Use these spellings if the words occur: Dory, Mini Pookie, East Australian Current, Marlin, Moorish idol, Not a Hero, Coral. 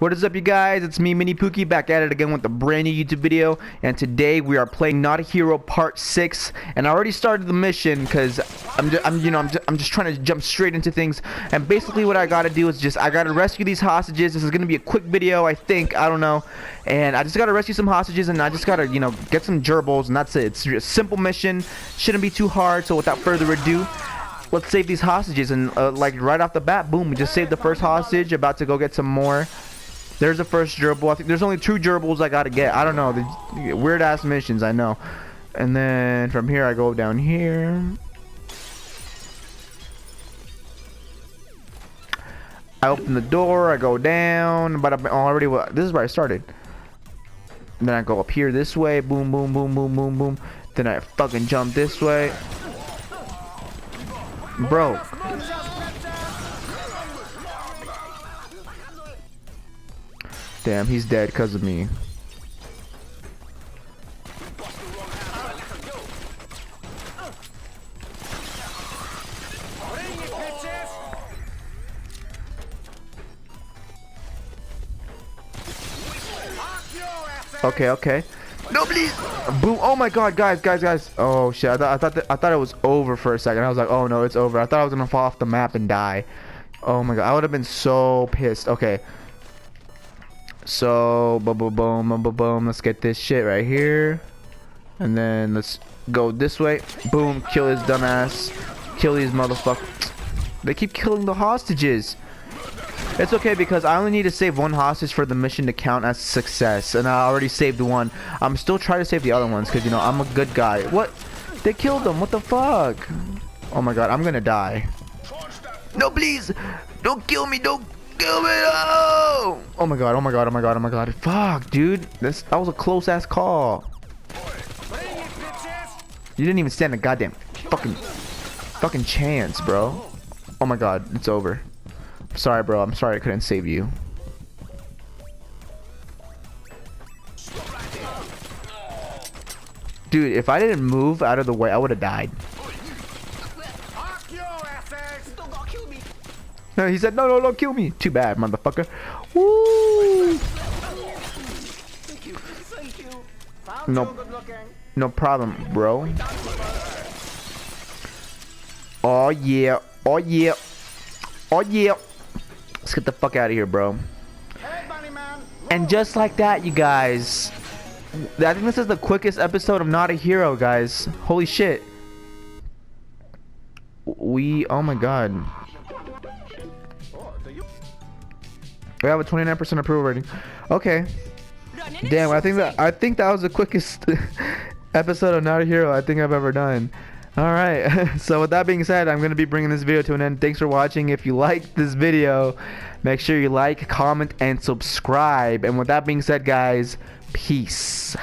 What is up, you guys? It's me, Mini Pookie, back at it again with a brand new YouTube video. And today we are playing Not a Hero Part 6. And I already started the mission because I'm just trying to jump straight into things. And basically, what I gotta do is I gotta rescue these hostages. This is gonna be a quick video, I think. I don't know. And I just gotta rescue some hostages, and I just gotta get some gerbils, and that's it. It's a simple mission. Shouldn't be too hard. So without further ado, let's save these hostages. And like right off the bat, boom, we just saved the first hostage. About to go get some more. There's the first gerbil. I think there's only 2 gerbils I gotta get. I don't know. The weird ass missions, I know. And then from here I go down here. I open the door. I go down. But I'm already. This is where I started. And then I go up here this way. Boom, boom, boom, boom, boom, boom. Then I fucking jump this way. Bro. Damn, he's dead because of me. Okay, okay. No, please. Boom. Oh my God, guys. Oh shit. I thought it was over for a second. I was like, oh no, it's over. I thought I was gonna fall off the map and die. Oh my God, I would have been so pissed. Okay. So, boom, boom, boom, boom, boom. Let's get this shit right here. And then let's go this way. Boom. Kill his dumbass. Kill these motherfuckers. They keep killing the hostages. It's okay because I only need to save 1 hostage for the mission to count as success. And I already saved 1. I'm still trying to save the other ones because, you know, I'm a good guy. What? They killed them. What the fuck? Oh my God. I'm going to die. No, please. Don't kill me. Don't. Oh my God, oh my God, oh my God, oh my God. Fuck, dude. That was a close ass call. You didn't even stand a goddamn fucking chance, bro. Oh my God, it's over. Sorry, bro. I'm sorry I couldn't save you. Dude, if I didn't move out of the way, I would have died. He said, no, no, don't kill me. Too bad, motherfucker. Woo! No, no problem, bro. Oh, yeah. Oh, yeah. Oh, yeah. Let's get the fuck out of here, bro. And just like that, you guys. I think this is the quickest episode of Not a Hero, guys. Holy shit. Oh, my God. We have a 29% approval rating. Okay. Damn, I think that was the quickest episode of Not a Hero I think I've ever done. Alright, so with that being said, I'm going to be bringing this video to an end. Thanks for watching. If you liked this video, make sure you like, comment, and subscribe. And with that being said, guys, peace.